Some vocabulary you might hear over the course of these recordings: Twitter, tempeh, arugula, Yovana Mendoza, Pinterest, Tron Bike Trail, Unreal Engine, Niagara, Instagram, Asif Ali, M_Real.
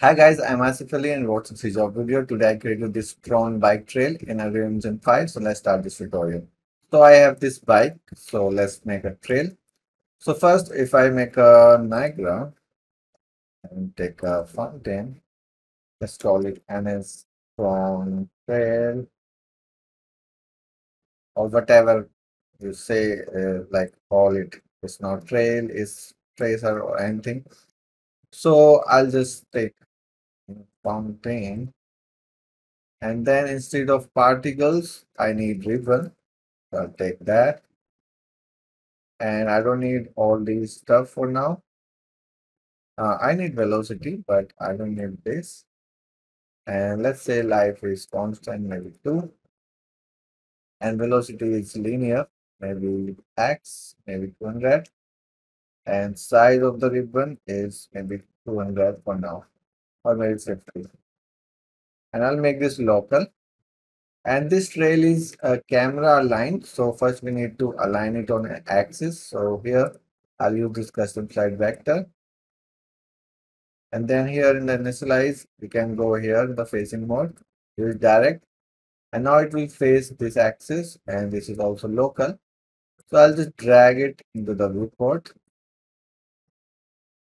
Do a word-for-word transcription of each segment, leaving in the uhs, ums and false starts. Hi guys, I'm Asif Ali and what's up, this job video. Today I created this Tron Bike Trail in Unreal Engine five. So let's start this tutorial. So I have this bike. So let's make a trail. So first, if I make a Niagara and take a fountain, let's call it Anna's Tron Trail or whatever you say, uh, like call it. It's not trail, it's tracer or anything. So I'll just take fountain, and then instead of particles I need ribbon, so I'll take that, and I don't need all these stuff for now. uh, I need velocity, but I don't need this, and let's say life is constant, maybe two, and velocity is linear, maybe x, maybe two hundred, and size of the ribbon is maybe two hundred for now, or maybe fifty, and I'll make this local. And this trail is a camera aligned, so first we need to align it on an axis. So here I'll use this custom slide vector, and then here in the initialize we can go here the facing mode, use direct, and now it will face this axis, and this is also local. So I'll just drag it into the viewport,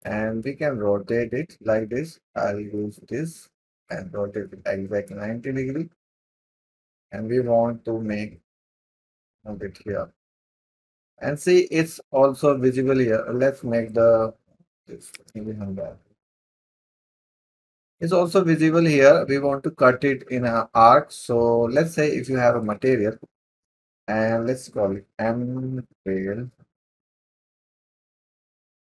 and we can rotate it like this. I'll use this and rotate it exact ninety degree, and we want to make it here, and see it's also visible here. Let's make the it's also visible here. We want to cut it in an arc. So let's say if you have a material, and let's call it M_Real,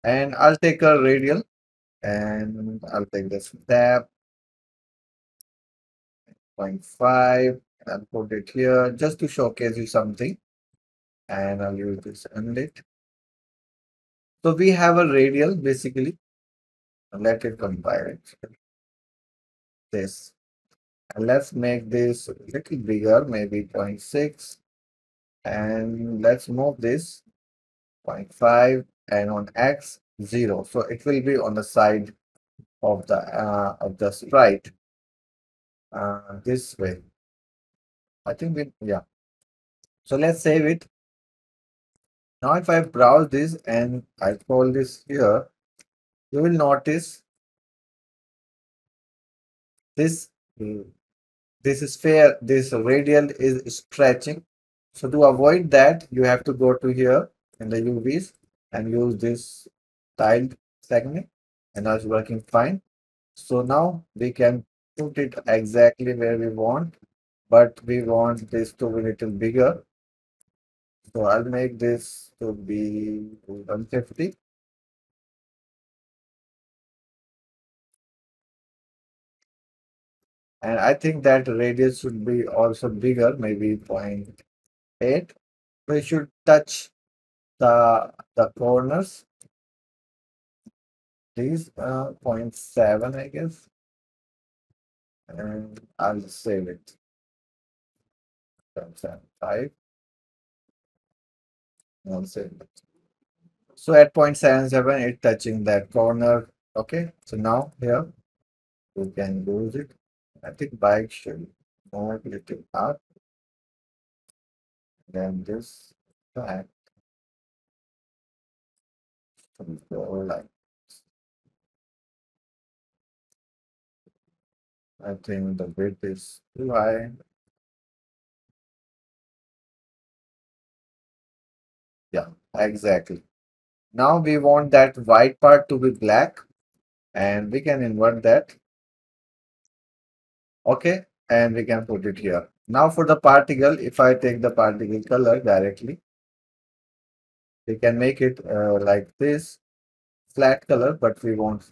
and I'll take a radial, and I'll take this tab zero point five, and I'll put it here just to showcase you something, and I'll use this inlet. So we have a radial basically. Let it compile it. This, and let's make this a little bigger, maybe zero point six, and let's move this zero point five, and on x zero, so it will be on the side of the uh, of the sprite, uh, this way I think we, yeah. So let's save it. Now if I browse this and I call this here, you will notice this this is fair, this radial is stretching. So to avoid that, you have to go to here in the U Vs and use this tiled segment, and that's working fine. So now we can put it exactly where we want, but we want this to be a little bigger. So I'll make this to be one fifty. And I think that radius should be also bigger, maybe zero point eight. We should touch the the corners, these uh, zero point seven I guess, and I'll save it zero point seven five, and I'll save it. So at zero point seven seven it's touching that corner. Okay, so now here you can lose it. I think bike should move little up, then this back. Like, I think the width is too high. Yeah, exactly. Now we want that white part to be black, and we can invert that. Okay, and we can put it here. Now for the particle, if I take the particle color directly, we can make it uh, like this flat color, but we want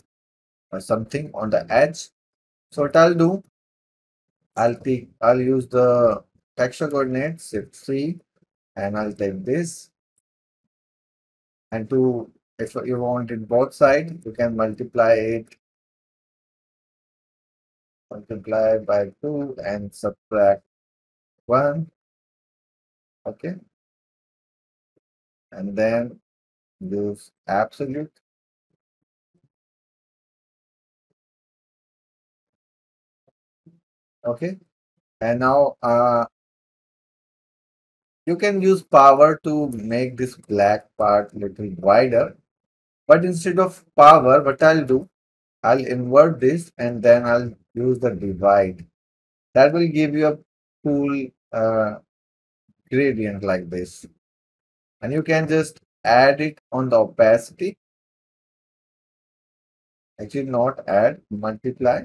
uh, something on the edge. So what I'll do, I'll take, I'll use the texture coordinate shift three, and I'll take this, and to, if you want it both sides, you can multiply it multiply by two and subtract one. Okay, and then use absolute, Okay, and now uh, you can use power to make this black part little wider. But instead of power, what I'll do, I'll invert this and then I'll use the divide. That will give you a cool uh, gradient like this. And you can just add it on the opacity. Actually, not add, multiply.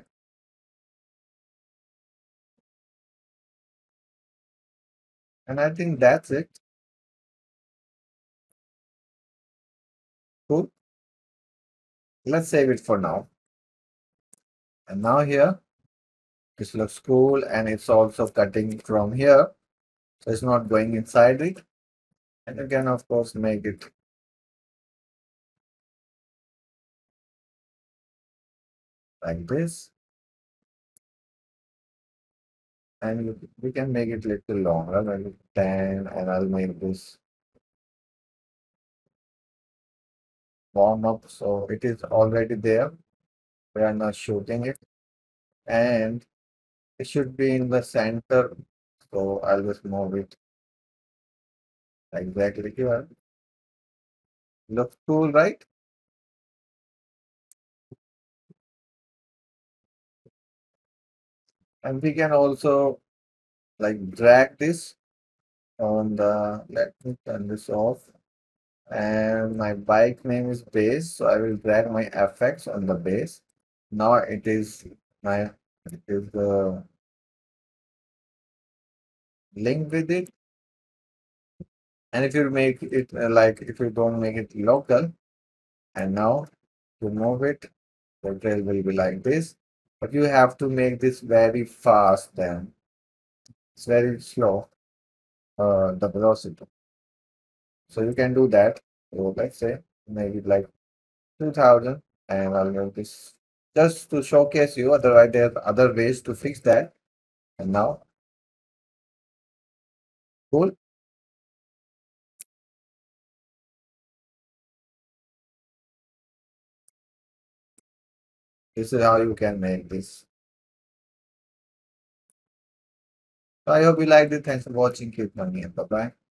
And I think that's it. Cool. Let's save it for now. And now here, this looks cool and it's also cutting from here. So it's not going inside it. And you can, of course, make it like this. And we can make it a little longer, like ten, and I'll make this warm up. So it is already there. We are not shooting it. And it should be in the center. So I'll just move it exactly here. Looks cool, right? And we can also like drag this on the, let me turn this off. And my bike name is base. So I will drag my effects on the base. Now it is my, it is the link with it. And if you make it uh, like, if you don't make it local, and now to move it, the trail will be like this. But you have to make this very fast, then it's very slow, uh, the velocity. So you can do that. So let's say maybe like two thousand, and I'll make this just to showcase you. Otherwise, there's other ways to fix that. And now, cool. This is how you can make this. So I hope you liked it. Thanks for watching. Keep learning. Bye bye.